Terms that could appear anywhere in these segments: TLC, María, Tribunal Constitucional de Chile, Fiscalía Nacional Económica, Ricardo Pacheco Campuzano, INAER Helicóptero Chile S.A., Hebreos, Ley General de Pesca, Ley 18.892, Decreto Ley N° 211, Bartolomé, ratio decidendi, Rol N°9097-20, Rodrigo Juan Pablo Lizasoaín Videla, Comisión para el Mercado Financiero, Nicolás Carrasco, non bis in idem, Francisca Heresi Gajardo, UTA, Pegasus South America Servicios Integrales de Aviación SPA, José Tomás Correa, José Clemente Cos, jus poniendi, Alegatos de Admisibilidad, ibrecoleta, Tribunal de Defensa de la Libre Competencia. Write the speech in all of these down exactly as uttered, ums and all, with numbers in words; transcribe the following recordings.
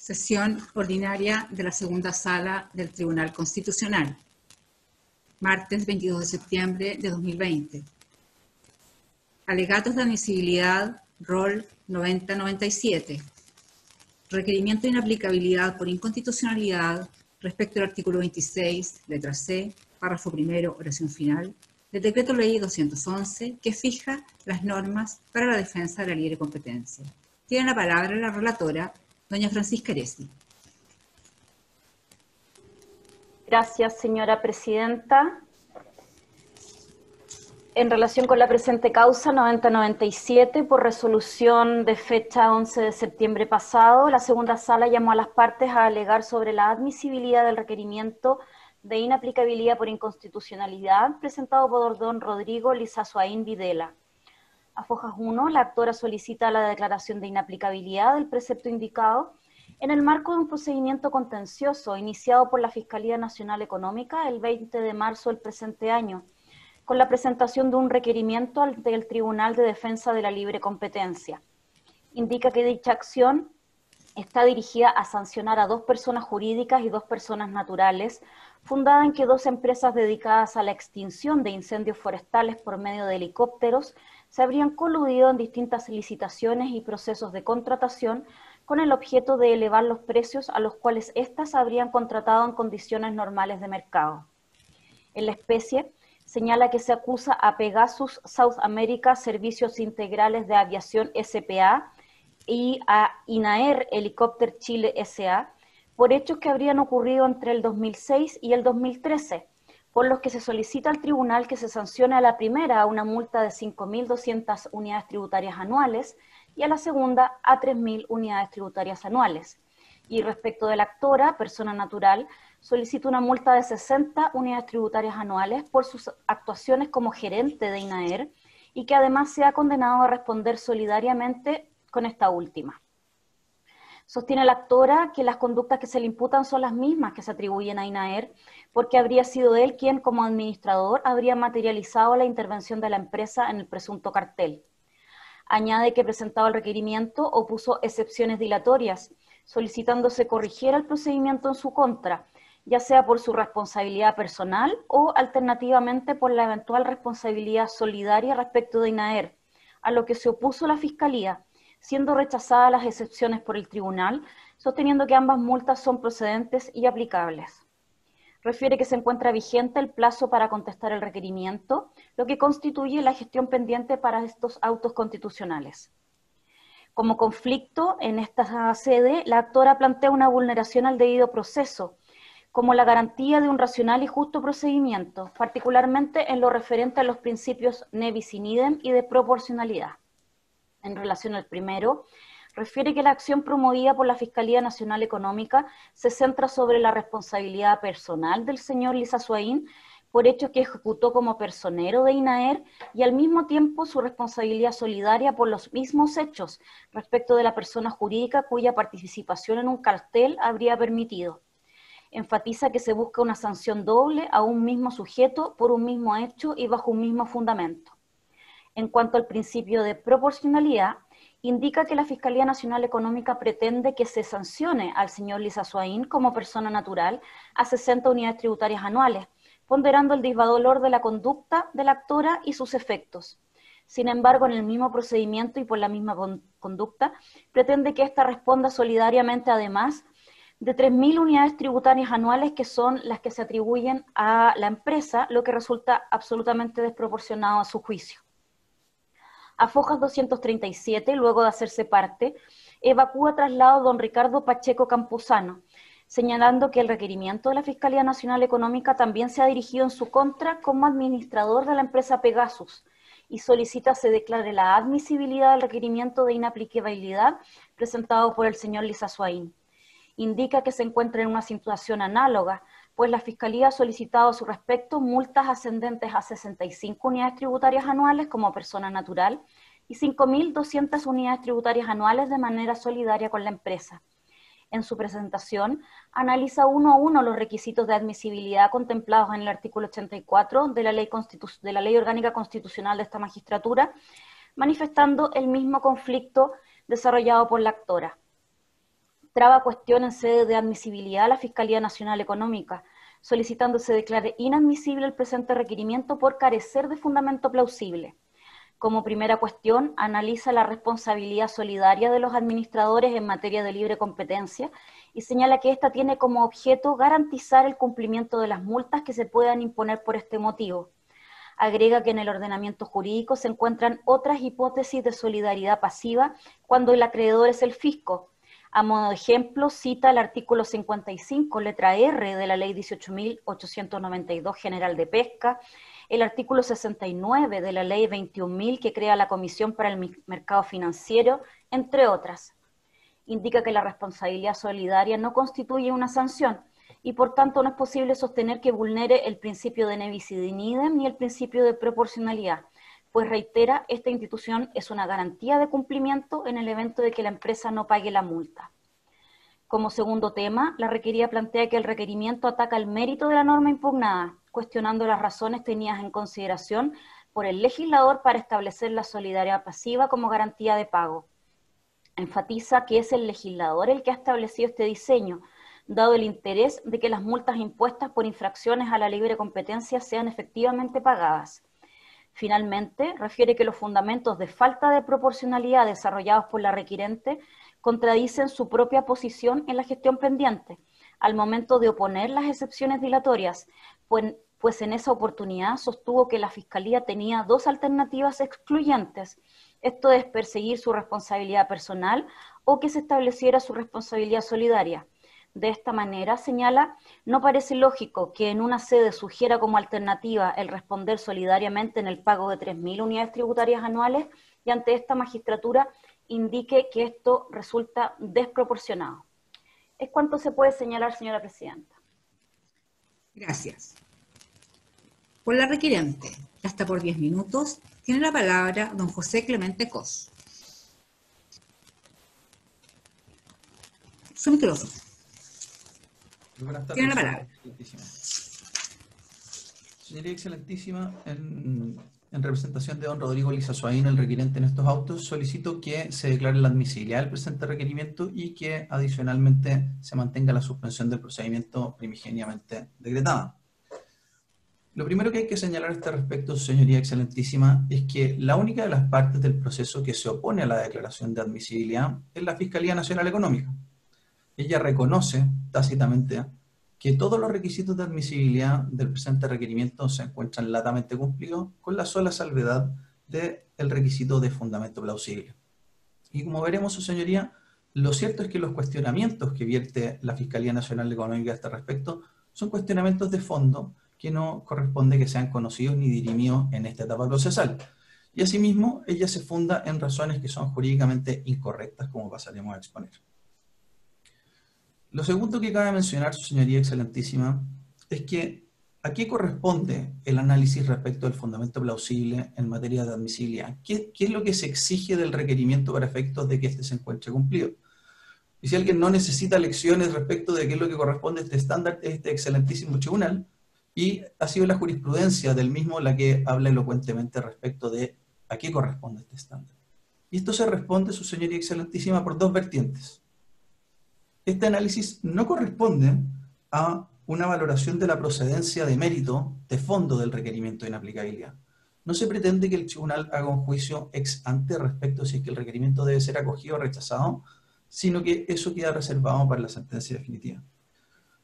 sesión ordinaria de la segunda sala del Tribunal Constitucional, martes veintidós de septiembre de dos mil veinte. Alegatos de admisibilidad, Rol noventa noventa y siete. Requerimiento de inaplicabilidad por inconstitucionalidad respecto al artículo veintiséis, letra C, párrafo primero, oración final, del Decreto Ley doscientos once, que fija las normas para la defensa de la libre competencia. Tiene la palabra la relatora, doña Francisca Heresi. Gracias, señora presidenta. En relación con la presente causa noventa noventa y siete, por resolución de fecha once de septiembre pasado, la segunda sala llamó a las partes a alegar sobre la admisibilidad del requerimiento de inaplicabilidad por inconstitucionalidad presentado por don Rodrigo Lizasoaín Videla. A fojas uno, la actora solicita la declaración de inaplicabilidad del precepto indicado en el marco de un procedimiento contencioso iniciado por la Fiscalía Nacional Económica el veinte de marzo del presente año, con la presentación de un requerimiento ante el Tribunal de Defensa de la Libre Competencia. Indica que dicha acción está dirigida a sancionar a dos personas jurídicas y dos personas naturales, fundada en que dos empresas dedicadas a la extinción de incendios forestales por medio de helicópteros se habrían coludido en distintas licitaciones y procesos de contratación con el objeto de elevar los precios a los cuales éstas habrían contratado en condiciones normales de mercado. En la especie, señala que se acusa a Pegasus South America Servicios Integrales de Aviación S P A y a INAER Helicóptero Chile S A por hechos que habrían ocurrido entre el dos mil seis y el dos mil trece, por los que se solicita al tribunal que se sancione a la primera a una multa de cinco mil doscientas unidades tributarias anuales y a la segunda a tres mil unidades tributarias anuales. Y respecto de la actora, persona natural, solicita una multa de sesenta unidades tributarias anuales por sus actuaciones como gerente de INAER y que además se ha condenado a responder solidariamente con esta última. Sostiene la actora que las conductas que se le imputan son las mismas que se atribuyen a INAER, porque habría sido él quien, como administrador, habría materializado la intervención de la empresa en el presunto cartel. Añade que presentado el requerimiento opuso excepciones dilatorias, solicitando se corrigiera el procedimiento en su contra, ya sea por su responsabilidad personal o, alternativamente, por la eventual responsabilidad solidaria respecto de INAER, a lo que se opuso la Fiscalía, siendo rechazadas las excepciones por el tribunal, sosteniendo que ambas multas son procedentes y aplicables. Refiere que se encuentra vigente el plazo para contestar el requerimiento, lo que constituye la gestión pendiente para estos autos constitucionales. Como conflicto, en esta sede, la actora plantea una vulneración al debido proceso, como la garantía de un racional y justo procedimiento, particularmente en lo referente a los principios nevis in idem y de proporcionalidad. En relación al primero, refiere que la acción promovida por la Fiscalía Nacional Económica se centra sobre la responsabilidad personal del señor Lizasoaín por hechos que ejecutó como personero de INAER y al mismo tiempo su responsabilidad solidaria por los mismos hechos respecto de la persona jurídica cuya participación en un cartel habría permitido. Enfatiza que se busca una sanción doble a un mismo sujeto por un mismo hecho y bajo un mismo fundamento. En cuanto al principio de proporcionalidad, indica que la Fiscalía Nacional Económica pretende que se sancione al señor Lizasoaín como persona natural a sesenta unidades tributarias anuales, ponderando el disvalor de la conducta de la actora y sus efectos. Sin embargo, en el mismo procedimiento y por la misma conducta, pretende que ésta responda solidariamente además de tres mil unidades tributarias anuales que son las que se atribuyen a la empresa, lo que resulta absolutamente desproporcionado a su juicio. A fojas doscientos treinta y siete, luego de hacerse parte, evacúa traslado don Ricardo Pacheco Campuzano, señalando que el requerimiento de la Fiscalía Nacional Económica también se ha dirigido en su contra como administrador de la empresa Pegasus y solicita se declare la admisibilidad del requerimiento de inaplicabilidad presentado por el señor Lizasoaín. Indica que se encuentra en una situación análoga, pues la Fiscalía ha solicitado a su respecto multas ascendentes a sesenta y cinco unidades tributarias anuales como persona natural y cinco mil doscientas unidades tributarias anuales de manera solidaria con la empresa. En su presentación, analiza uno a uno los requisitos de admisibilidad contemplados en el artículo ochenta y cuatro de la Ley, Constitu- de la Ley Orgánica Constitucional de esta Magistratura, manifestando el mismo conflicto desarrollado por la actora. traba cuestión en sede de admisibilidad a la Fiscalía Nacional Económica, solicitando se declare inadmisible el presente requerimiento por carecer de fundamento plausible. Como primera cuestión, analiza la responsabilidad solidaria de los administradores en materia de libre competencia y señala que ésta tiene como objeto garantizar el cumplimiento de las multas que se puedan imponer por este motivo. Agrega que en el ordenamiento jurídico se encuentran otras hipótesis de solidaridad pasiva cuando el acreedor es el fisco. A modo de ejemplo, cita el artículo cincuenta y cinco, letra R, de la Ley dieciocho mil ochocientos noventa y dos General de Pesca, el artículo sesenta y nueve de la Ley veintiún mil que crea la Comisión para el Mercado Financiero, entre otras. Indica que la responsabilidad solidaria no constituye una sanción y por tanto no es posible sostener que vulnere el principio de nevis in idem ni el principio de proporcionalidad, pues reitera, esta institución es una garantía de cumplimiento en el evento de que la empresa no pague la multa. Como segundo tema, la requerida plantea que el requerimiento ataca el mérito de la norma impugnada, cuestionando las razones tenidas en consideración por el legislador para establecer la solidaridad pasiva como garantía de pago. Enfatiza que es el legislador el que ha establecido este diseño, dado el interés de que las multas impuestas por infracciones a la libre competencia sean efectivamente pagadas. Finalmente, refiere que los fundamentos de falta de proporcionalidad desarrollados por la requirente contradicen su propia posición en la gestión pendiente, al momento de oponer las excepciones dilatorias, pues en esa oportunidad sostuvo que la Fiscalía tenía dos alternativas excluyentes, esto es perseguir su responsabilidad personal o que se estableciera su responsabilidad solidaria. De esta manera, señala, no parece lógico que en una sede sugiera como alternativa el responder solidariamente en el pago de tres mil unidades tributarias anuales y ante esta magistratura indique que esto resulta desproporcionado. Es cuanto se puede señalar, señora presidenta. Gracias. Por la requiriente, hasta por diez minutos, tiene la palabra don José Clemente Cos. Su micrófono. Tiene la palabra. Señoría excelentísima, en, en representación de don Rodrigo Lizasoaín, el requiriente en estos autos, solicito que se declare la admisibilidad del presente requerimiento y que adicionalmente se mantenga la suspensión del procedimiento primigeniamente decretada. Lo primero que hay que señalar a este respecto, señoría excelentísima, es que la única de las partes del proceso que se opone a la declaración de admisibilidad es la Fiscalía Nacional Económica. Ella reconoce tácitamente que todos los requisitos de admisibilidad del presente requerimiento se encuentran latamente cumplidos con la sola salvedad del requisito de fundamento plausible. Y como veremos, su señoría, lo cierto es que los cuestionamientos que vierte la Fiscalía Nacional Económica a este respecto son cuestionamientos de fondo que no corresponde que sean conocidos ni dirimidos en esta etapa procesal. Y asimismo, ella se funda en razones que son jurídicamente incorrectas, como pasaremos a exponer. Lo segundo que cabe mencionar, su señoría excelentísima, es que ¿a qué corresponde el análisis respecto del fundamento plausible en materia de admisibilidad? ¿Qué, qué es lo que se exige del requerimiento para efectos de que éste se encuentre cumplido? Y si alguien no necesita lecciones respecto de qué es lo que corresponde a este estándar, este excelentísimo tribunal, y ha sido la jurisprudencia del mismo la que habla elocuentemente respecto de a qué corresponde este estándar. Y esto se responde, su señoría excelentísima, por dos vertientes. Este análisis no corresponde a una valoración de la procedencia de mérito de fondo del requerimiento de inaplicabilidad. No se pretende que el tribunal haga un juicio ex ante respecto a si es que el requerimiento debe ser acogido o rechazado, sino que eso queda reservado para la sentencia definitiva.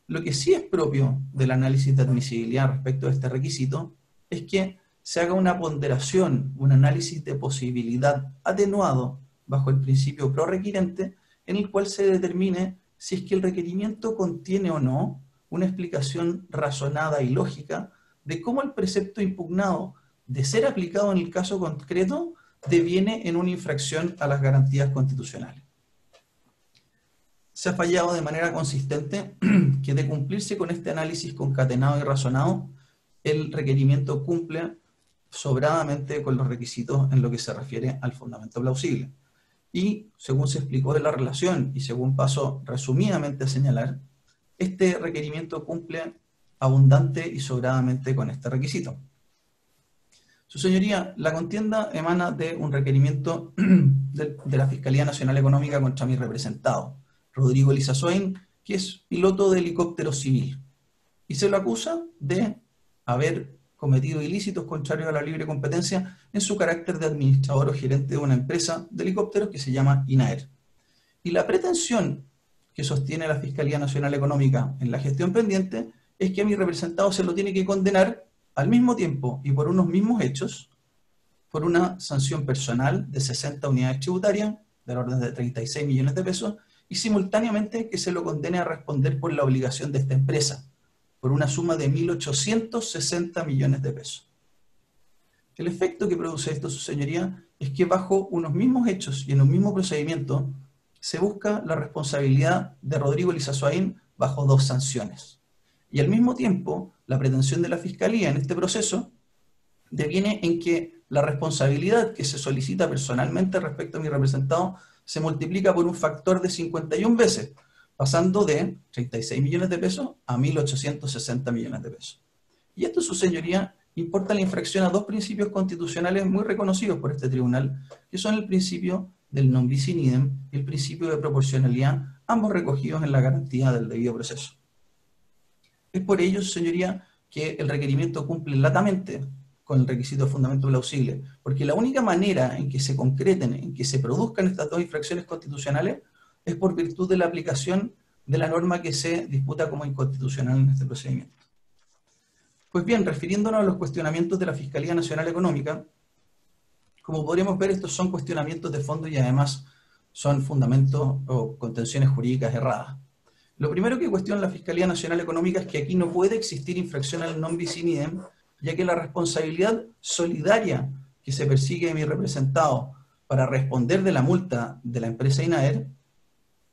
Lo que sí es propio del análisis de admisibilidad respecto a este requisito es que se haga una ponderación, un análisis de posibilidad atenuado bajo el principio pro requirente, en el cual se determine si es que el requerimiento contiene o no una explicación razonada y lógica de cómo el precepto impugnado, de ser aplicado en el caso concreto, deviene en una infracción a las garantías constitucionales. Se ha fallado de manera consistente que de cumplirse con este análisis concatenado y razonado, el requerimiento cumple sobradamente con los requisitos en lo que se refiere al fundamento plausible. Y, según se explicó de la relación, y según paso resumidamente a señalar, este requerimiento cumple abundante y sobradamente con este requisito. Su señoría, la contienda emana de un requerimiento de la Fiscalía Nacional Económica contra mi representado, Rodrigo Lizasoaín, que es piloto de helicóptero civil, y se lo acusa de haber cometido ilícitos contrarios a la libre competencia en su carácter de administrador o gerente de una empresa de helicópteros que se llama INAER. Y la pretensión que sostiene la Fiscalía Nacional Económica en la gestión pendiente es que a mi representado se lo tiene que condenar al mismo tiempo y por unos mismos hechos, por una sanción personal de sesenta unidades tributarias, del orden de treinta y seis millones de pesos, y simultáneamente que se lo condene a responder por la obligación de esta empresa, por una suma de mil ochocientos sesenta millones de pesos. El efecto que produce esto, su señoría, es que bajo unos mismos hechos y en un mismo procedimiento, se busca la responsabilidad de Rodrigo Lizasoaín bajo dos sanciones. Y al mismo tiempo, la pretensión de la Fiscalía en este proceso deviene en que la responsabilidad que se solicita personalmente respecto a mi representado se multiplica por un factor de cincuenta y una veces, pasando de treinta y seis millones de pesos a mil ochocientos sesenta millones de pesos. Y esto, su señoría, importa la infracción a dos principios constitucionales muy reconocidos por este tribunal, que son el principio del non bis in idem y el principio de proporcionalidad, ambos recogidos en la garantía del debido proceso. Es por ello, su señoría, que el requerimiento cumple latamente con el requisito de fundamento plausible, porque la única manera en que se concreten, en que se produzcan estas dos infracciones constitucionales, es por virtud de la aplicación de la norma que se disputa como inconstitucional en este procedimiento. Pues bien, refiriéndonos a los cuestionamientos de la Fiscalía Nacional Económica, como podremos ver, estos son cuestionamientos de fondo y además son fundamentos o contenciones jurídicas erradas. Lo primero que cuestiona la Fiscalía Nacional Económica es que aquí no puede existir infracción al non bis in idem, ya que la responsabilidad solidaria que se persigue de mi representado para responder de la multa de la empresa INAER,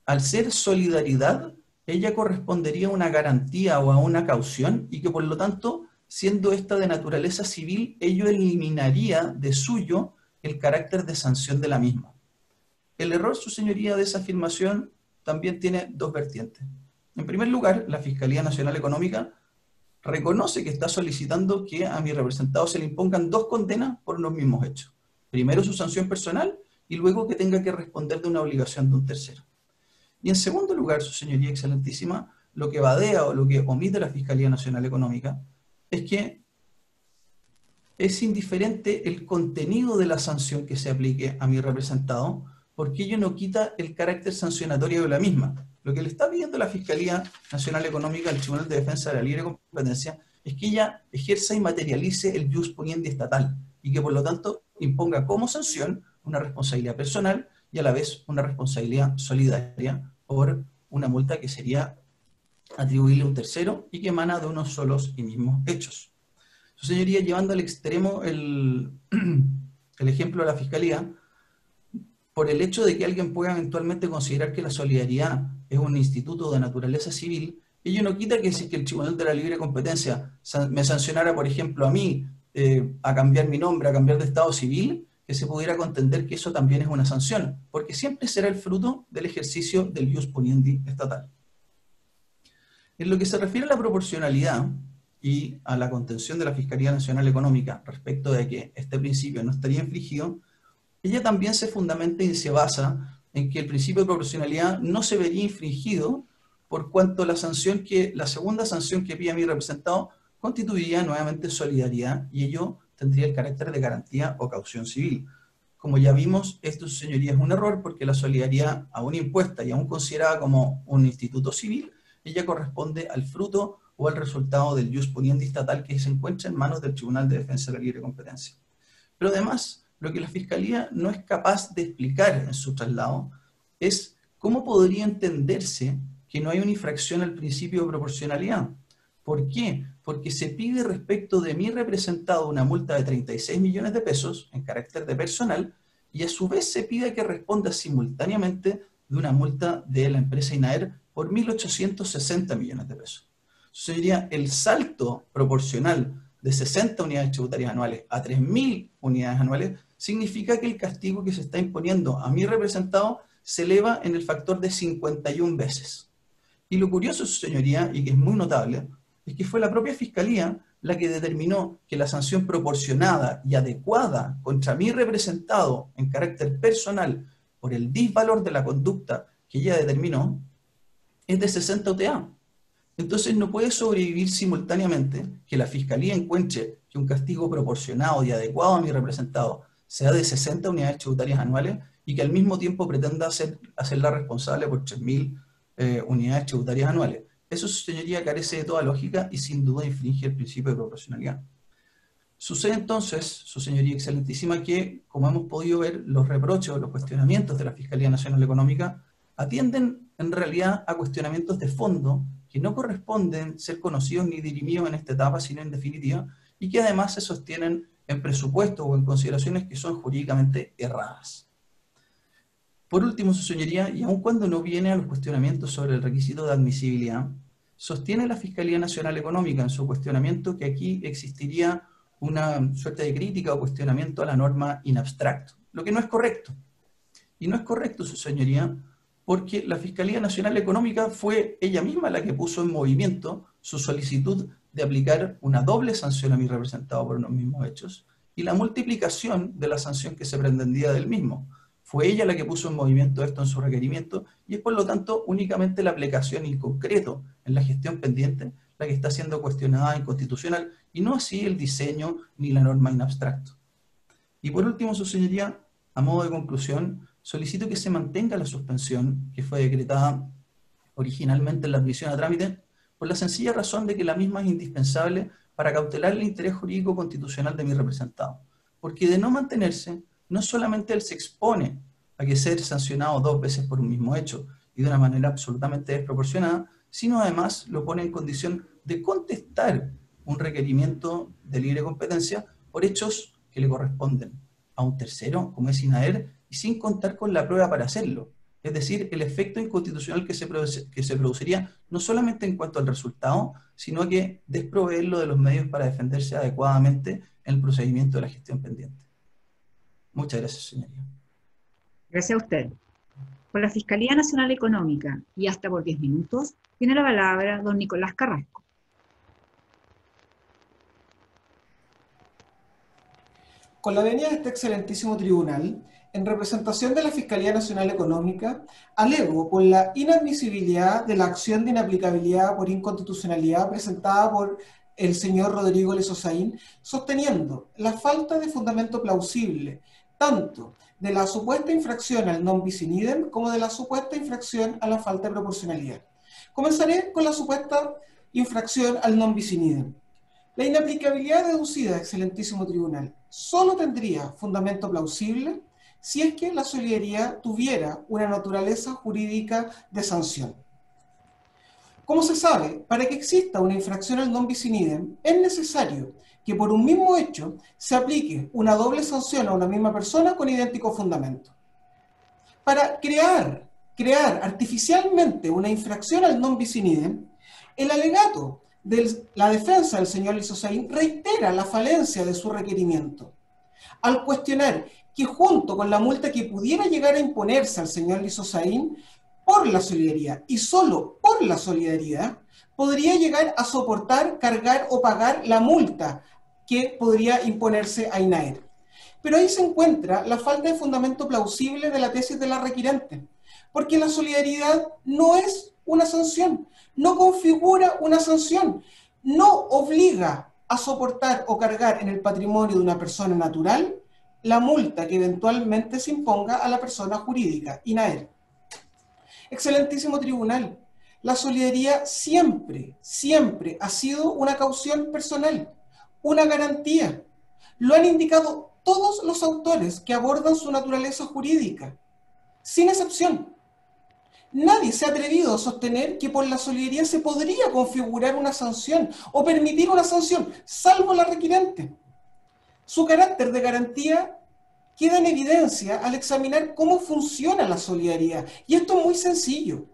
al ser solidaridad, ella correspondería a una garantía o a una caución, y que por lo tanto, siendo esta de naturaleza civil, ello eliminaría de suyo el carácter de sanción de la misma. El error, su señoría, de esa afirmación también tiene dos vertientes. En primer lugar, la Fiscalía Nacional Económica reconoce que está solicitando que a mi representado se le impongan dos condenas por los mismos hechos. Primero su sanción personal y luego que tenga que responder de una obligación de un tercero. Y en segundo lugar, su señoría excelentísima, lo que evadea o lo que omite la Fiscalía Nacional Económica es que es indiferente el contenido de la sanción que se aplique a mi representado, porque ello no quita el carácter sancionatorio de la misma. Lo que le está pidiendo la Fiscalía Nacional Económica al Tribunal de Defensa de la Libre Competencia es que ella ejerza y materialice el jus poniendi estatal, y que por lo tanto imponga como sanción una responsabilidad personal y a la vez una responsabilidad solidaria por una multa que sería atribuirle a un tercero y que emana de unos solos y mismos hechos. Su señoría, llevando al extremo el, el ejemplo de la Fiscalía, por el hecho de que alguien pueda eventualmente considerar que la solidaridad es un instituto de naturaleza civil, ello no quita que si el Tribunal de la Libre Competencia me sancionara, por ejemplo, a mí, eh, a cambiar mi nombre, a cambiar de estado civil, que se pudiera contender que eso también es una sanción, porque siempre será el fruto del ejercicio del jus poniendi estatal. En lo que se refiere a la proporcionalidad y a la contención de la Fiscalía Nacional Económica respecto de que este principio no estaría infringido, ella también se fundamenta y se basa en que el principio de proporcionalidad no se vería infringido por cuanto la sanción que, la segunda sanción que pide mi representado constituiría nuevamente solidaridad y ello tendría el carácter de garantía o caución civil. Como ya vimos, esto, su señoría, es un error porque la solidaridad aún impuesta y aún considerada como un instituto civil, ella corresponde al fruto o al resultado del jus poniendi estatal que se encuentra en manos del Tribunal de Defensa de la Libre Competencia. Pero además, lo que la Fiscalía no es capaz de explicar en su traslado es cómo podría entenderse que no hay una infracción al principio de proporcionalidad. ¿Por qué? Porque se pide respecto de mi representado una multa de treinta y seis millones de pesos en carácter de personal y a su vez se pide que responda simultáneamente de una multa de la empresa INAER por mil ochocientos sesenta millones de pesos. Eso sería el salto proporcional de sesenta unidades tributarias anuales a tres mil unidades anuales, significa que el castigo que se está imponiendo a mi representado se eleva en el factor de cincuenta y una veces. Y lo curioso, su señoría, y que es muy notable, es que fue la propia Fiscalía la que determinó que la sanción proporcionada y adecuada contra mi representado en carácter personal por el disvalor de la conducta que ella determinó es de sesenta U T A. Entonces no puede sobrevivir simultáneamente que la Fiscalía encuentre que un castigo proporcionado y adecuado a mi representado sea de sesenta unidades tributarias anuales y que al mismo tiempo pretenda hacer, hacerla responsable por tres mil eh, unidades tributarias anuales. Eso, señoría, carece de toda lógica y sin duda infringe el principio de proporcionalidad. Sucede entonces, su señoría excelentísima, que, como hemos podido ver, los reproches o los cuestionamientos de la Fiscalía Nacional Económica atienden en realidad a cuestionamientos de fondo que no corresponden ser conocidos ni dirimidos en esta etapa, sino en definitiva, y que además se sostienen en presupuestos o en consideraciones que son jurídicamente erradas. Por último, su señoría, y aun cuando no viene a los cuestionamientos sobre el requisito de admisibilidad, sostiene la Fiscalía Nacional Económica en su cuestionamiento que aquí existiría una suerte de crítica o cuestionamiento a la norma in abstracto, lo que no es correcto. Y no es correcto, su señoría, porque la Fiscalía Nacional Económica fue ella misma la que puso en movimiento su solicitud de aplicar una doble sanción a mi representado por los mismos hechos y la multiplicación de la sanción que se pretendía del mismo. Fue ella la que puso en movimiento esto en su requerimiento y es por lo tanto únicamente la aplicación en concreto en la gestión pendiente la que está siendo cuestionada inconstitucional y no así el diseño ni la norma in abstracto. Y por último, su señoría, a modo de conclusión, solicito que se mantenga la suspensión que fue decretada originalmente en la admisión a trámite por la sencilla razón de que la misma es indispensable para cautelar el interés jurídico constitucional de mi representado. Porque de no mantenerse, no solamente él se expone a que ser sancionado dos veces por un mismo hecho y de una manera absolutamente desproporcionada, sino además lo pone en condición de contestar un requerimiento de libre competencia por hechos que le corresponden a un tercero, como es INAER, y sin contar con la prueba para hacerlo. Es decir, el efecto inconstitucional que se, produce, que se produciría no solamente en cuanto al resultado, sino que desproveerlo de los medios para defenderse adecuadamente en el procedimiento de la gestión pendiente. Muchas gracias, señoría. Gracias a usted. Por la Fiscalía Nacional Económica y hasta por diez minutos, tiene la palabra don Nicolás Carrasco. Con la venia de este excelentísimo tribunal, en representación de la Fiscalía Nacional Económica, alego por la inadmisibilidad de la acción de inaplicabilidad por inconstitucionalidad presentada por el señor Rodrigo Lizasoaín, sosteniendo la falta de fundamento plausible, tanto de la supuesta infracción al non bis in idem como de la supuesta infracción a la falta de proporcionalidad. Comenzaré con la supuesta infracción al non bis in idem. La inaplicabilidad deducida, excelentísimo tribunal, solo tendría fundamento plausible si es que la solidaridad tuviera una naturaleza jurídica de sanción. Como se sabe, para que exista una infracción al non bis in idem, es necesario que por un mismo hecho se aplique una doble sanción a una misma persona con idéntico fundamento. Para crear, crear artificialmente una infracción al non bis in idem, el alegato de la defensa del señor Lizasoaín reitera la falencia de su requerimiento, al cuestionar que junto con la multa que pudiera llegar a imponerse al señor Lizasoaín por la solidaridad, y solo por la solidaridad, podría llegar a soportar, cargar o pagar la multa que podría imponerse a INAER. Pero ahí se encuentra la falta de fundamento plausible de la tesis de la requirente, porque la solidaridad no es una sanción, no configura una sanción, no obliga a soportar o cargar en el patrimonio de una persona natural la multa que eventualmente se imponga a la persona jurídica, INAER. Excelentísimo tribunal, la solidaridad siempre, siempre ha sido una caución personal, una garantía. Lo han indicado todos los autores que abordan su naturaleza jurídica, sin excepción. Nadie se ha atrevido a sostener que por la solidaridad se podría configurar una sanción o permitir una sanción, salvo la requirente. Su carácter de garantía queda en evidencia al examinar cómo funciona la solidaridad. Y esto es muy sencillo.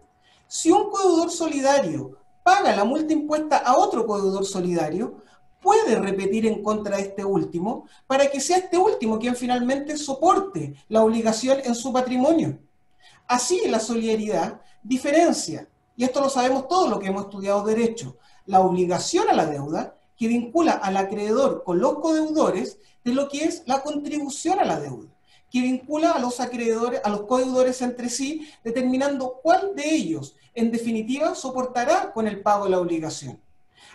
Si un codeudor solidario paga la multa impuesta a otro codeudor solidario, puede repetir en contra de este último para que sea este último quien finalmente soporte la obligación en su patrimonio. Así, la solidaridad diferencia, y esto lo sabemos todos los que hemos estudiado derecho, la obligación a la deuda, que vincula al acreedor con los codeudores, de lo que es la contribución a la deuda, que vincula a los acreedores, a los codeudores entre sí, determinando cuál de ellos en definitiva soportará con el pago de la obligación.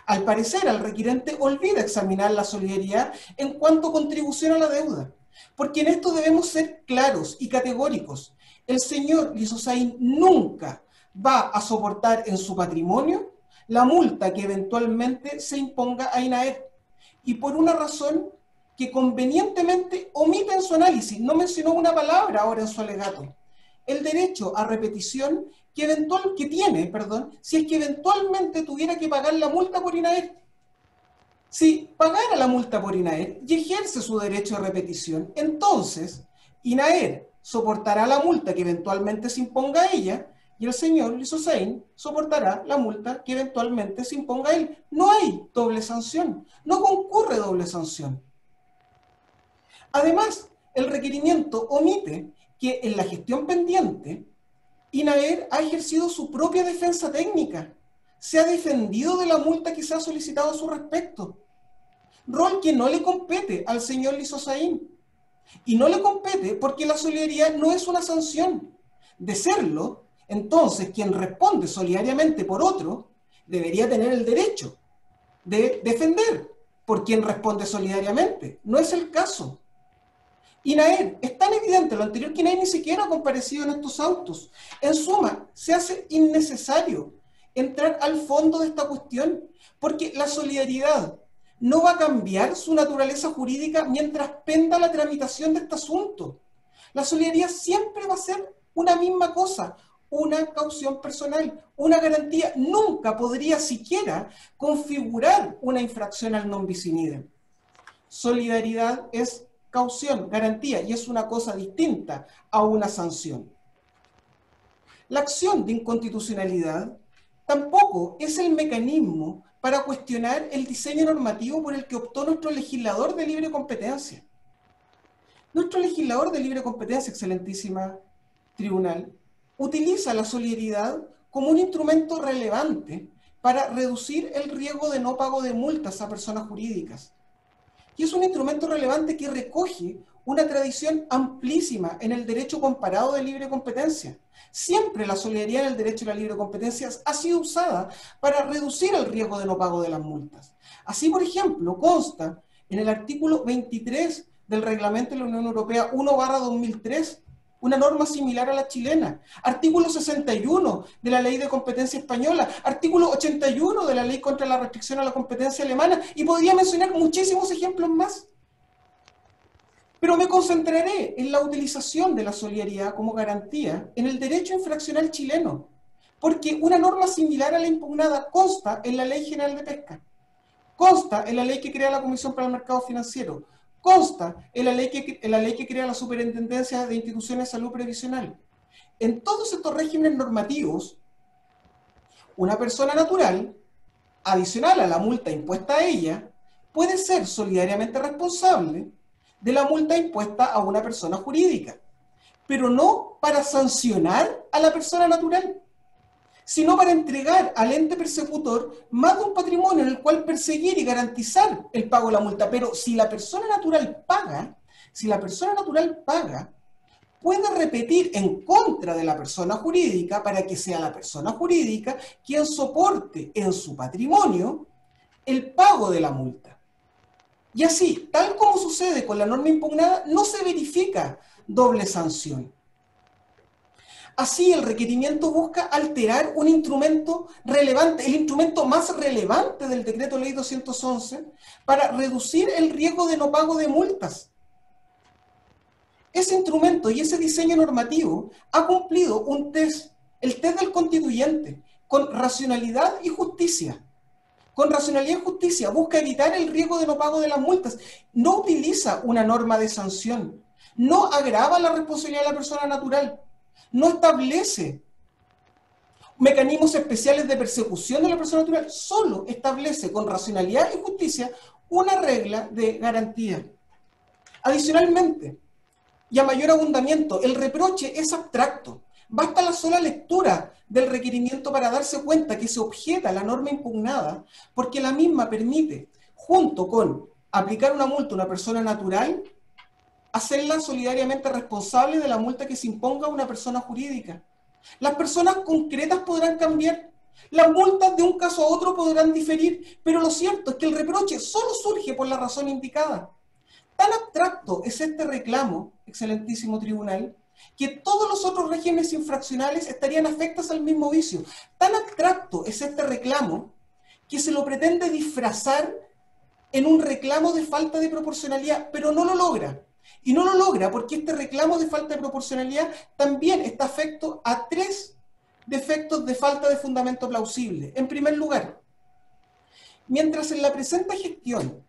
Al parecer, al requirente olvida examinar la solidaridad en cuanto a contribución a la deuda, porque en esto debemos ser claros y categóricos. El señor Lizasoaín nunca va a soportar en su patrimonio la multa que eventualmente se imponga a INAER, y por una razón que convenientemente omite en su análisis, no mencionó una palabra ahora en su alegato, el derecho a repetición que, eventual, que tiene, perdón, si es que eventualmente tuviera que pagar la multa por INAER. Si pagara la multa por INAER y ejerce su derecho a repetición, entonces INAER soportará la multa que eventualmente se imponga a ella y el señor Lizasoaín soportará la multa que eventualmente se imponga a él. No hay doble sanción, no concurre doble sanción. Además, el requerimiento omite que en la gestión pendiente, INAER ha ejercido su propia defensa técnica, se ha defendido de la multa que se ha solicitado a su respecto, rol que no le compete al señor Lizasoaín. Y no le compete porque la solidaridad no es una sanción. De serlo, entonces quien responde solidariamente por otro debería tener el derecho de defender por quien responde solidariamente. No es el caso. INAER, es tan evidente lo anterior que INAER ni siquiera ha comparecido en estos autos. En suma, se hace innecesario entrar al fondo de esta cuestión, porque la solidaridad no va a cambiar su naturaleza jurídica mientras penda la tramitación de este asunto. La solidaridad siempre va a ser una misma cosa, una caución personal, una garantía. Nunca podría siquiera configurar una infracción al non bis in idem. Solidaridad es caución, garantía, y es una cosa distinta a una sanción. La acción de inconstitucionalidad tampoco es el mecanismo para cuestionar el diseño normativo por el que optó nuestro legislador de libre competencia. Nuestro legislador de libre competencia, excelentísima tribunal, utiliza la solidaridad como un instrumento relevante para reducir el riesgo de no pago de multas a personas jurídicas. Y es un instrumento relevante que recoge una tradición amplísima en el derecho comparado de libre competencia. Siempre la solidaridad en el derecho a la libre competencia ha sido usada para reducir el riesgo de no pago de las multas. Así, por ejemplo, consta en el artículo veintitrés del Reglamento de la Unión Europea uno barra dos mil tres, una norma similar a la chilena, artículo sesenta y uno de la Ley de Competencia Española, artículo ochenta y uno de la Ley contra la Restricción a la Competencia Alemana, y podría mencionar muchísimos ejemplos más. Pero me concentraré en la utilización de la solidaridad como garantía en el derecho infraccional chileno, porque una norma similar a la impugnada consta en la Ley General de Pesca, consta en la ley que crea la Comisión para el Mercado Financiero, consta en la ley que, en la ley que crea la Superintendencia de Instituciones de Salud Previsional. En todos estos regímenes normativos, una persona natural, adicional a la multa impuesta a ella, puede ser solidariamente responsable de la multa impuesta a una persona jurídica, pero no para sancionar a la persona natural, sino para entregar al ente persecutor más de un patrimonio en el cual perseguir y garantizar el pago de la multa. Pero si la persona natural paga, si la persona natural paga, puede repetir en contra de la persona jurídica para que sea la persona jurídica quien soporte en su patrimonio el pago de la multa. Y así, tal como sucede con la norma impugnada, no se verifica doble sanción. Así, el requerimiento busca alterar un instrumento relevante, el instrumento más relevante del Decreto Ley doscientos once, para reducir el riesgo de no pago de multas. Ese instrumento y ese diseño normativo ha cumplido un test, el test del constituyente, con racionalidad y justicia. Con racionalidad y justicia busca evitar el riesgo de no pago de las multas. No utiliza una norma de sanción, no agrava la responsabilidad de la persona natural, no establece mecanismos especiales de persecución de la persona natural, solo establece con racionalidad y justicia una regla de garantía. Adicionalmente, y a mayor abundamiento, el reproche es abstracto. Basta la sola lectura del requerimiento para darse cuenta que se objeta la norma impugnada, porque la misma permite, junto con aplicar una multa a una persona natural, hacerla solidariamente responsable de la multa que se imponga a una persona jurídica. Las personas concretas podrán cambiar, las multas de un caso a otro podrán diferir, pero lo cierto es que el reproche solo surge por la razón indicada. Tan abstracto es este reclamo, excelentísimo tribunal, que todos los otros regímenes infraccionales estarían afectos al mismo vicio. Tan abstracto es este reclamo que se lo pretende disfrazar en un reclamo de falta de proporcionalidad, pero no lo logra. Y no lo logra porque este reclamo de falta de proporcionalidad también está afecto a tres defectos de falta de fundamento plausible. En primer lugar, mientras en la presente gestión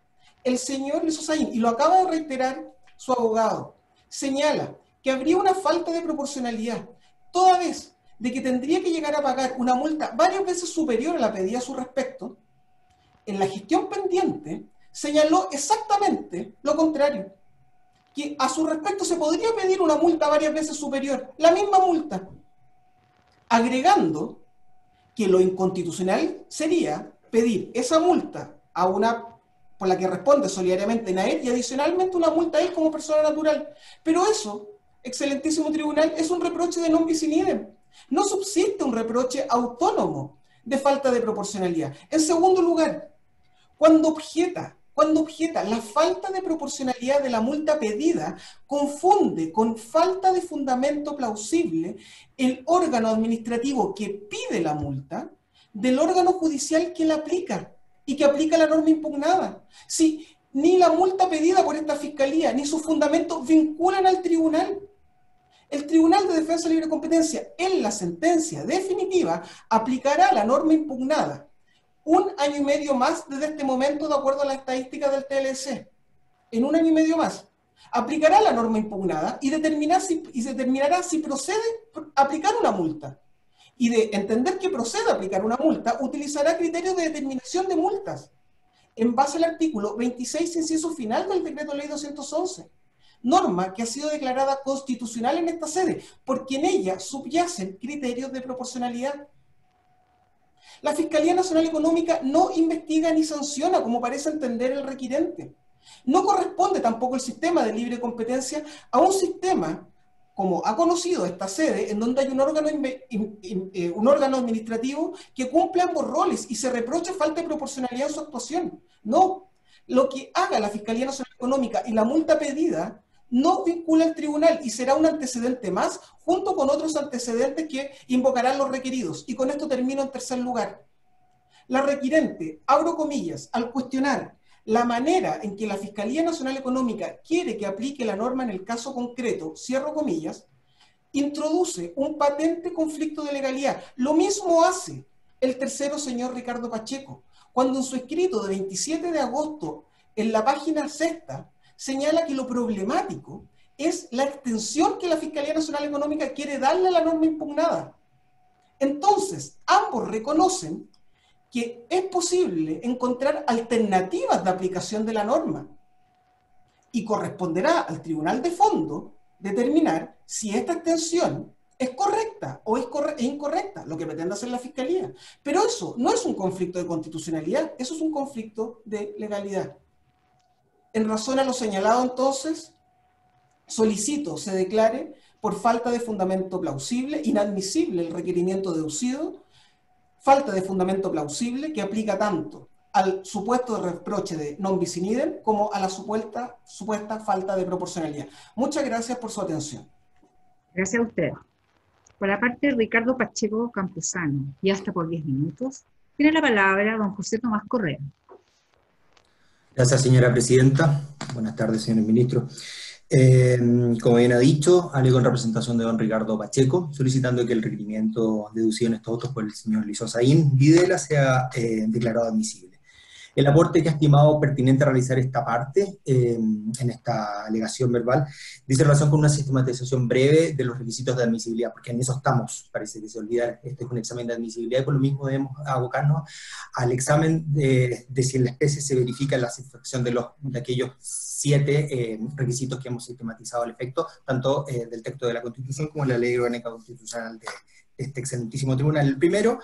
el señor Lizasoaín, y lo acaba de reiterar su abogado, señala que habría una falta de proporcionalidad, toda vez de que tendría que llegar a pagar una multa varias veces superior a la pedida a su respecto, en la gestión pendiente señaló exactamente lo contrario, que a su respecto se podría pedir una multa varias veces superior, la misma multa, agregando que lo inconstitucional sería pedir esa multa a una por la que responde solidariamente INAER y adicionalmente una multa a él como persona natural. Pero eso, excelentísimo tribunal, es un reproche de non bis in idem. No subsiste un reproche autónomo de falta de proporcionalidad. En segundo lugar, cuando objeta, cuando objeta la falta de proporcionalidad de la multa pedida, confunde con falta de fundamento plausible el órgano administrativo que pide la multa del órgano judicial que la aplica y que aplica la norma impugnada. Si ni la multa pedida por esta Fiscalía ni sus fundamentos vinculan al tribunal. El Tribunal de Defensa de la Libre Competencia, en la sentencia definitiva, aplicará la norma impugnada un año y medio más desde este momento, de acuerdo a las estadísticas del T L C. En un año y medio más. Aplicará la norma impugnada y determinará si, y determinará si procede aplicar una multa. Y de entender que procede a aplicar una multa, utilizará criterios de determinación de multas en base al artículo veintiséis, inciso final del Decreto Ley doscientos once. Norma que ha sido declarada constitucional en esta sede, porque en ella subyacen criterios de proporcionalidad. La Fiscalía Nacional Económica no investiga ni sanciona, como parece entender el requirente. No corresponde tampoco el sistema de libre competencia a un sistema, como ha conocido esta sede, en donde hay un órgano, in, in, in, eh, un órgano administrativo que cumple ambos roles y se reprocha falta de proporcionalidad en su actuación. No, lo que haga la Fiscalía Nacional Económica y la multa pedida no vincula al tribunal y será un antecedente más junto con otros antecedentes que invocarán los requeridos. Y con esto termino en tercer lugar. La requirente, abro comillas, al cuestionar la manera en que la Fiscalía Nacional Económica quiere que aplique la norma en el caso concreto, cierro comillas, introduce un patente conflicto de legalidad. Lo mismo hace el tercero señor Ricardo Pacheco, cuando en su escrito de veintisiete de agosto, en la página sexta, señala que lo problemático es la extensión que la Fiscalía Nacional Económica quiere darle a la norma impugnada. Entonces, ambos reconocen que es posible encontrar alternativas de aplicación de la norma y corresponderá al tribunal de fondo determinar si esta extensión es correcta o es, corre- es incorrecta, lo que pretende hacer la Fiscalía. Pero eso no es un conflicto de constitucionalidad, eso es un conflicto de legalidad. En razón a lo señalado, entonces, solicito se declare por falta de fundamento plausible, inadmisible el requerimiento deducido, falta de fundamento plausible que aplica tanto al supuesto de reproche de non bis in idem como a la supuesta, supuesta falta de proporcionalidad. Muchas gracias por su atención. Gracias a usted. Por la parte de Ricardo Pacheco Campuzano, y hasta por diez minutos, tiene la palabra don José Tomás Correa. Gracias, señora presidenta. Buenas tardes, señores ministros. Eh, como bien ha dicho, alego en representación de don Ricardo Pacheco, solicitando que el requerimiento deducido en estos autos por el señor Lizasoaín Videla sea eh, declarado admisible. El aporte que ha estimado pertinente realizar esta parte, eh, en esta alegación verbal, dice relación con una sistematización breve de los requisitos de admisibilidad, porque en eso estamos, parece que se olvida, este es un examen de admisibilidad, y por lo mismo debemos abocarnos al examen de, de si en la especie se verifica la satisfacción de, los, de aquellos siete eh, requisitos que hemos sistematizado al efecto, tanto eh, del texto de la Constitución como de la Ley Orgánica Constitucional de este excelentísimo tribunal. El primero,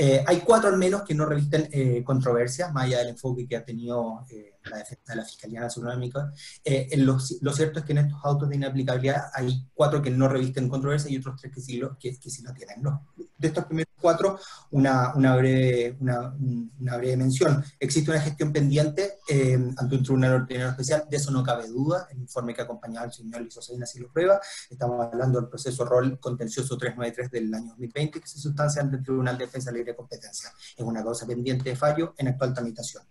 Eh, hay cuatro al menos que no revisten eh, controversias, más allá del enfoque que ha tenido eh, la defensa de la Fiscalía Nacional Económica. Eh, lo, lo cierto es que en estos autos de inaplicabilidad hay cuatro que no revisten controversia y otros tres que sí lo, que, que sí lo tienen. ¿No? De estos primeros cuatro, una, una, breve, una, una breve mención. Existe una gestión pendiente eh, ante un tribunal ordinario especial, de eso no cabe duda, el informe que acompañaba al señor Lizasoaín así lo prueba. Estamos hablando del proceso Rol Contencioso trescientos noventa y tres del año dos mil veinte, que se sustancia ante el Tribunal de Defensa de la Libre Competencia. Es una causa pendiente de fallo en actual tramitación.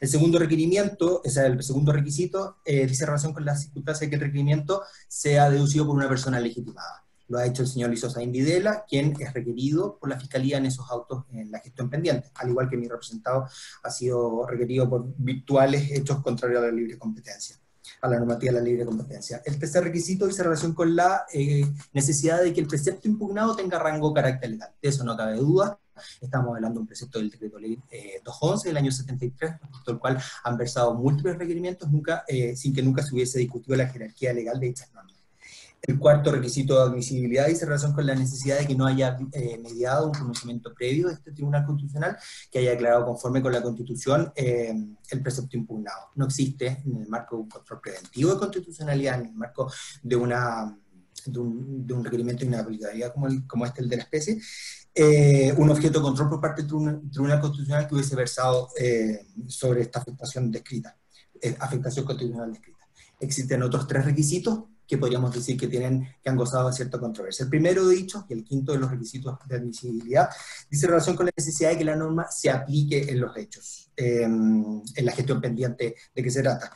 El segundo requerimiento, o sea, el segundo requisito, eh, dice relación con la circunstancia de que el requerimiento sea deducido por una persona legitimada. Lo ha hecho el señor Lizasoaín Videla, quien es requerido por la Fiscalía en esos autos en la gestión pendiente, al igual que mi representado ha sido requerido por virtuales hechos contrarios a la libre competencia, a la normativa de la libre competencia. El tercer requisito dice relación con la eh, necesidad de que el precepto impugnado tenga rango o carácter legal. De eso no cabe duda. Estamos hablando de un precepto del Decreto Ley eh, dos once del año setenta y tres, respecto al cual han versado múltiples requerimientos nunca, eh, sin que nunca se hubiese discutido la jerarquía legal de dichas normas. El cuarto requisito de admisibilidad dice relación con la necesidad de que no haya eh, mediado un pronunciamiento previo de este Tribunal Constitucional que haya declarado conforme con la Constitución eh, el precepto impugnado. No existe en el marco de un control preventivo de constitucionalidad, en el marco de, una, de, un, de un requerimiento de inaplicabilidad como, el, como este el de la especie, eh, un objeto de control por parte del Tribunal, tribunal Constitucional que hubiese versado eh, sobre esta afectación descrita, eh, afectación constitucional descrita. Existen otros tres requisitos que podríamos decir que tienen, que han gozado de cierta controversia. El primero de dichos, y el quinto de los requisitos de admisibilidad, dice relación con la necesidad de que la norma se aplique en los hechos, eh, en la gestión pendiente de que se trata.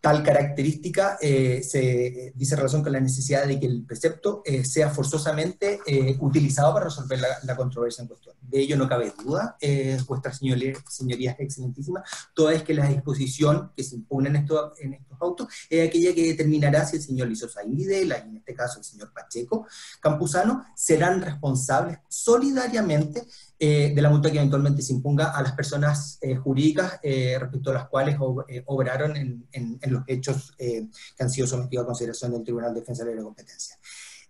Tal característica eh, se dice relación con la necesidad de que el precepto eh, sea forzosamente eh, utilizado para resolver la, la controversia en cuestión. De ello no cabe duda, eh, vuestras señorías, señorías excelentísimas, toda vez que la disposición que se impone en, esto, en estos autos es aquella que determinará si el señor Lizasoaín Videla, y en este caso el señor Pacheco Campuzano, serán responsables solidariamente Eh, de la multa que eventualmente se imponga a las personas eh, jurídicas eh, respecto a las cuales ob eh, obraron en, en, en los hechos eh, que han sido sometidos a consideración del Tribunal de Defensa de la Libre Competencia.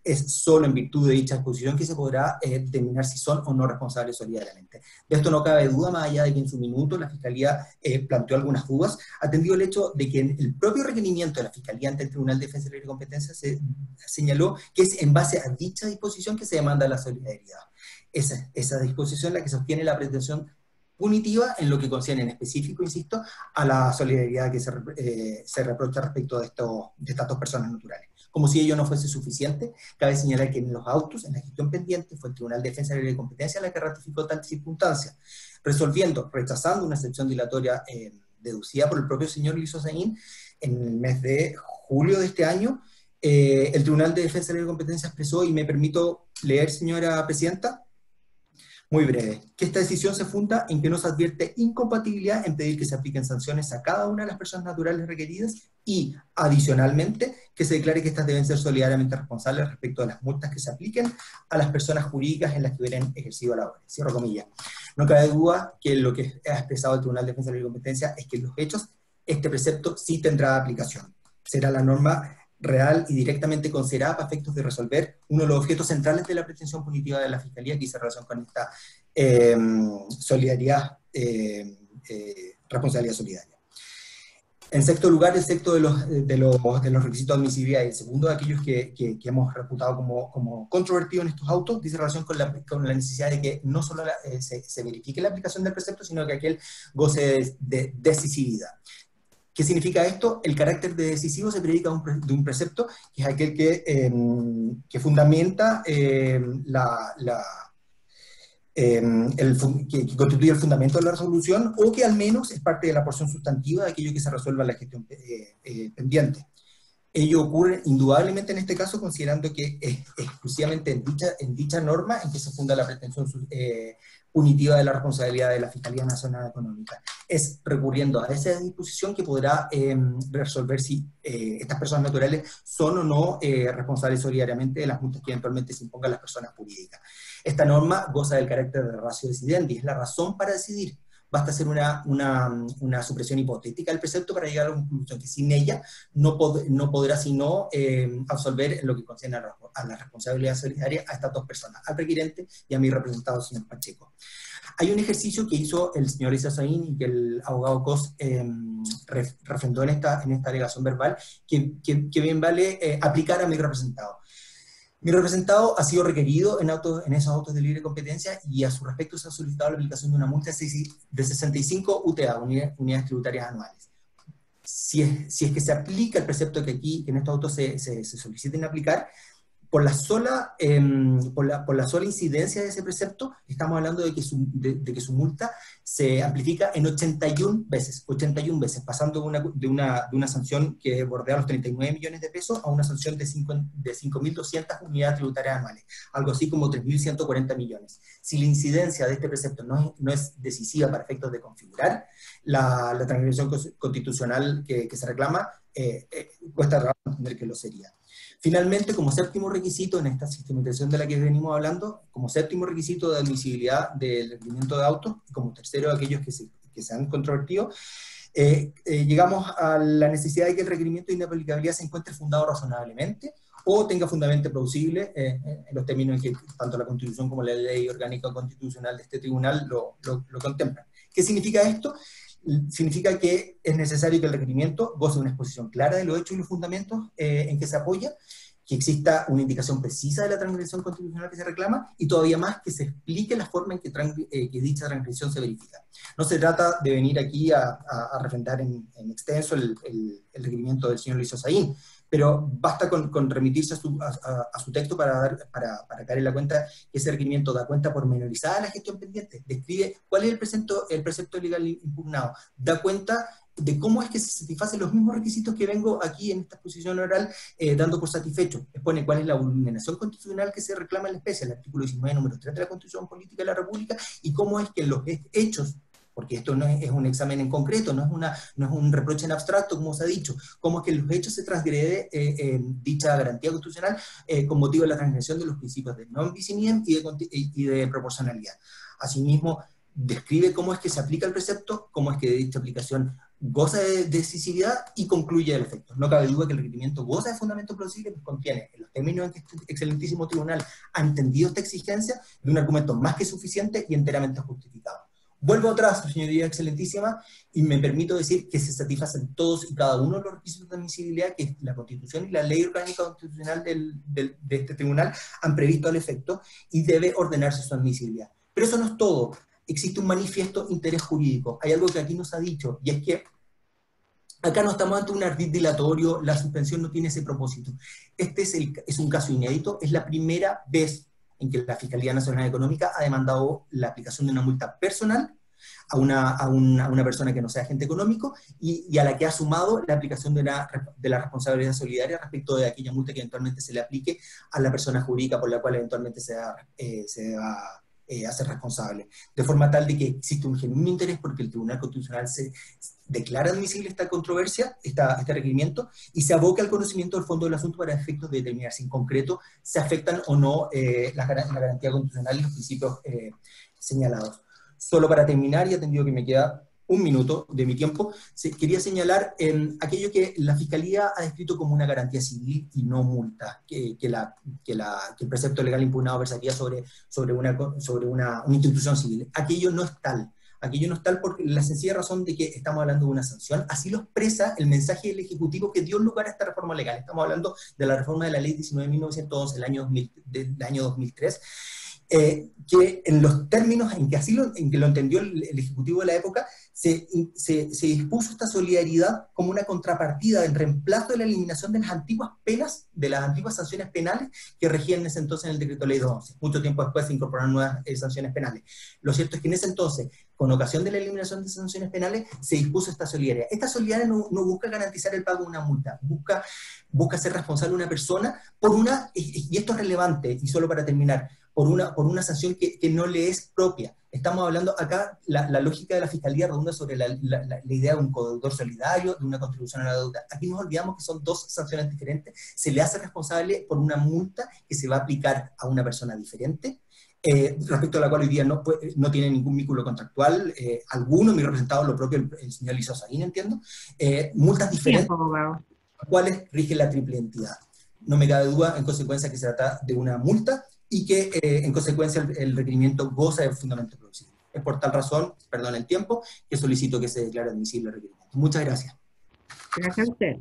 Es solo en virtud de dicha disposición que se podrá eh, determinar si son o no responsables solidariamente. De esto no cabe duda, más allá de que en su minuto la Fiscalía eh, planteó algunas dudas, atendido el hecho de que en el propio requerimiento de la Fiscalía ante el Tribunal de Defensa de la Libre Competencia se señaló que es en base a dicha disposición que se demanda la solidaridad. Esa, esa disposición la que sostiene la pretensión punitiva en lo que concierne en específico, insisto, a la solidaridad que se, eh, se reprocha respecto de, esto, de estas dos personas naturales. Como si ello no fuese suficiente, cabe señalar que en los autos, en la gestión pendiente, fue el Tribunal de Defensa de la Libre Competencia la que ratificó tal circunstancia, resolviendo, rechazando una excepción dilatoria eh, deducida por el propio señor Lizasoaín en el mes de julio de este año. Eh, el Tribunal de Defensa de la Libre Competencia expresó, y me permito leer, señora Presidenta, muy breve, que esta decisión se funda en que no se advierte incompatibilidad en pedir que se apliquen sanciones a cada una de las personas naturales requeridas y, adicionalmente, que se declare que estas deben ser solidariamente responsables respecto a las multas que se apliquen a las personas jurídicas en las que hubieran ejercido labores. Cierro comillas. No cabe duda que lo que ha expresado el Tribunal de Defensa de la Libre Competencia es que en los hechos este precepto sí tendrá aplicación. Será la norma real y directamente considerada para efectos de resolver uno de los objetos centrales de la pretensión punitiva de la Fiscalía que hizo relación con esta eh, solidaridad, eh, eh, responsabilidad solidaria. En sexto lugar, el sexto de los, de los, de los requisitos de admisibilidad y el segundo de aquellos que, que, que hemos reputado como, como controvertidos en estos autos, dice relación con la, con la necesidad de que no solo la, eh, se, se verifique la aplicación del precepto, sino que aquel goce de, de decisividad. ¿Qué significa esto? El carácter de decisivo se predica de un precepto, que es aquel que, eh, que fundamenta eh, la, la, eh, el, que, que constituye el fundamento de la resolución, o que al menos es parte de la porción sustantiva de aquello que se resuelva en la gestión eh, eh, pendiente. Ello ocurre indudablemente en este caso, considerando que es exclusivamente en dicha, en dicha norma en que se funda la pretensión eh, punitiva de la responsabilidad de la Fiscalía Nacional Económica. Es recurriendo a esa disposición que podrá eh, resolver si eh, estas personas naturales son o no eh, responsables solidariamente de las multas que eventualmente se impongan a las personas jurídicas. Esta norma goza del carácter de ratio decidendi, es la razón para decidir. Basta hacer una, una, una supresión hipotética del precepto para llegar a la conclusión que sin ella no, pod no podrá sino eh, absolver lo que concierne a, a la responsabilidad solidaria a estas dos personas, al requirente y a mi representado, señor Pacheco. Hay un ejercicio que hizo el señor Lizasoaín y que el abogado Cos eh, refrendó en esta, en esta alegación verbal, que, que, que bien vale eh, aplicar a mi representado. Mi representado ha sido requerido en, autos, en esos autos de libre competencia y a su respecto se ha solicitado la aplicación de una multa de sesenta y cinco U T A, unidades tributarias anuales. Si es, si es que se aplica el precepto que aquí en estos autos se, se, se soliciten aplicar, por la, sola, eh, por, la, por la sola incidencia de ese precepto, estamos hablando de que su, de, de que su multa se amplifica en ochenta y una veces, ochenta y una veces, pasando de una, de una, de una sanción que bordea los treinta y nueve millones de pesos a una sanción de cinco mil doscientas unidades tributarias anuales, algo así como tres mil ciento cuarenta millones. Si la incidencia de este precepto no es, no es decisiva para efectos de configurar la, la transgresión constitucional que, que se reclama, eh, eh, cuesta trabajo entender que lo sería. Finalmente, como séptimo requisito en esta sistematización de la que venimos hablando, como séptimo requisito de admisibilidad del rendimiento de autos, y como tercero de aquellos que se, que se han controvertido, eh, eh, llegamos a la necesidad de que el requerimiento de inaplicabilidad se encuentre fundado razonablemente o tenga fundamento plausible eh, en los términos en que tanto la Constitución como la ley orgánica constitucional de este tribunal lo, lo, lo contemplan. ¿Qué significa esto? Significa que es necesario que el requerimiento goce de una exposición clara de los hechos y los fundamentos eh, en que se apoya, que exista una indicación precisa de la transgresión constitucional que se reclama, y todavía más que se explique la forma en que, eh, que dicha transgresión se verifica. No se trata de venir aquí a, a, a refrendar en, en extenso el, el, el requerimiento del señor Lizasoaín, pero basta con, con remitirse a su, a, a, a su texto para, dar, para, para caer en la cuenta que ese requerimiento da cuenta pormenorizada de la gestión pendiente, describe cuál es el precepto, el precepto legal impugnado, da cuenta de cómo es que se satisfacen los mismos requisitos que vengo aquí en esta exposición oral eh, dando por satisfecho. Expone cuál es la vulneración constitucional que se reclama en la especie, el artículo diecinueve, número tres de la Constitución Política de la República, y cómo es que los hechos, porque esto no es, es un examen en concreto, no es, una, no es un reproche en abstracto, como se ha dicho, cómo es que en los hechos se transgrede eh, eh, dicha garantía constitucional eh, con motivo de la transgresión de los principios de non-vicinidad y, y de proporcionalidad. Asimismo, describe cómo es que se aplica el precepto, cómo es que dicha aplicación goza de decisividad y concluye el efecto. No cabe duda que el requerimiento goza de fundamento plausible, pues contiene, en los términos en que este excelentísimo tribunal ha entendido esta exigencia, de un argumento más que suficiente y enteramente justificado. Vuelvo atrás, señoría excelentísima, y me permito decir que se satisfacen todos y cada uno de los requisitos de admisibilidad que la Constitución y la ley orgánica constitucional del, del, de este tribunal han previsto al efecto y debe ordenarse su admisibilidad. Pero eso no es todo. Existe un manifiesto interés jurídico. Hay algo que aquí nos ha dicho, y es que acá no estamos ante un ardid dilatorio, la suspensión no tiene ese propósito. Este es, el, es un caso inédito, es la primera vez en que la Fiscalía Nacional Económica ha demandado la aplicación de una multa personal a una, a una, a una persona que no sea agente económico y, y a la que ha sumado la aplicación de la, de la responsabilidad solidaria respecto de aquella multa que eventualmente se le aplique a la persona jurídica por la cual eventualmente se da, eh, se da Eh, hacer responsable, de forma tal de que existe un genuino interés porque el Tribunal Constitucional se declara admisible esta controversia, esta, este requerimiento, y se aboca al conocimiento del fondo del asunto para efectos de determinar si en concreto se afectan o no eh, la, la garantía constitucional y los principios eh, señalados. Solo para terminar, y atendido que me queda un minuto de mi tiempo, quería señalar eh, aquello que la Fiscalía ha descrito como una garantía civil y no multa, que, que, la, que, la, que el precepto legal impugnado versaría sobre, sobre, una, sobre una, una institución civil. Aquello no es tal. Aquello no es tal por la sencilla razón de que estamos hablando de una sanción. Así lo expresa el mensaje del Ejecutivo que dio lugar a esta reforma legal. Estamos hablando de la reforma de la Ley diecinueve mil novecientos once del año, dos mil, del año dos mil tres, Eh, que en los términos en que así lo, en que lo entendió el, el Ejecutivo de la época, se, se, se dispuso esta solidaridad como una contrapartida en reemplazo de la eliminación de las antiguas penas, de las antiguas sanciones penales que regían en ese entonces en el Decreto Ley dos once. Mucho tiempo después se incorporaron nuevas eh, sanciones penales. Lo cierto es que en ese entonces, con ocasión de la eliminación de sanciones penales, se dispuso esta solidaridad. Esta solidaridad no, no busca garantizar el pago de una multa, busca, busca ser responsable una persona por una, y esto es relevante, y solo para terminar, Por una, por una sanción que, que no le es propia. Estamos hablando acá, la, la lógica de la Fiscalía redunda sobre la, la, la idea de un codeudor solidario, de una contribución a la deuda. Aquí nos olvidamos que son dos sanciones diferentes. Se le hace responsable por una multa que se va a aplicar a una persona diferente, eh, respecto a la cual hoy día no, pues, no tiene ningún vínculo contractual, eh, alguno, mi representado, lo propio el, el señor Lizasoaín, entiendo, eh, multas diferentes, las cuales rige la triple entidad. No me cabe duda, en consecuencia, que se trata de una multa, y que eh, en consecuencia el, el requerimiento goza de fundamento plausible. Es por tal razón, perdón el tiempo, que solicito que se declare admisible el requerimiento. Muchas gracias. Gracias a usted.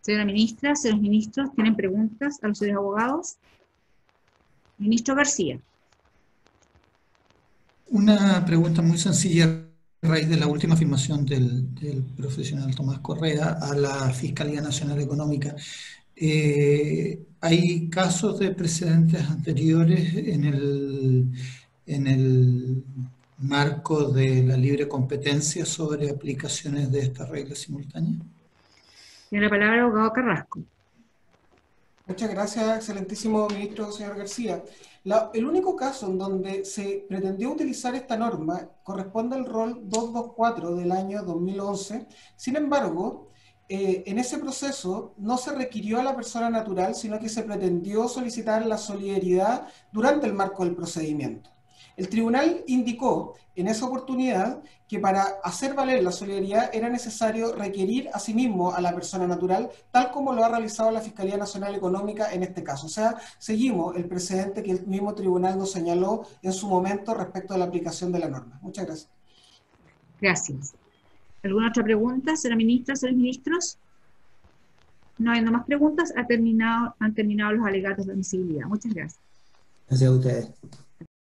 Señora ministra, señores ministros, ¿tienen preguntas a los señores abogados? Ministro García. Una pregunta muy sencilla a raíz de la última afirmación del, del profesional Tomás Correa a la Fiscalía Nacional Económica. Eh, ¿Hay casos de precedentes anteriores en el, en el marco de la libre competencia sobre aplicaciones de estas reglas simultáneas? Tiene la palabra el abogado Carrasco. Muchas gracias, excelentísimo ministro, señor García. La, el único caso en donde se pretendió utilizar esta norma corresponde al rol doscientos veinticuatro del año dos mil once. Sin embargo, eh, en ese proceso no se requirió a la persona natural, sino que se pretendió solicitar la solidaridad durante el marco del procedimiento. El tribunal indicó en esa oportunidad que para hacer valer la solidaridad era necesario requerir asimismo a la persona natural, tal como lo ha realizado la Fiscalía Nacional Económica en este caso. O sea, seguimos el precedente que el mismo tribunal nos señaló en su momento respecto a la aplicación de la norma. Muchas gracias. Gracias. ¿Alguna otra pregunta, señora ministra, señores ministros? No habiendo más preguntas, ha terminado, han terminado los alegatos de admisibilidad. Muchas gracias. Gracias a ustedes.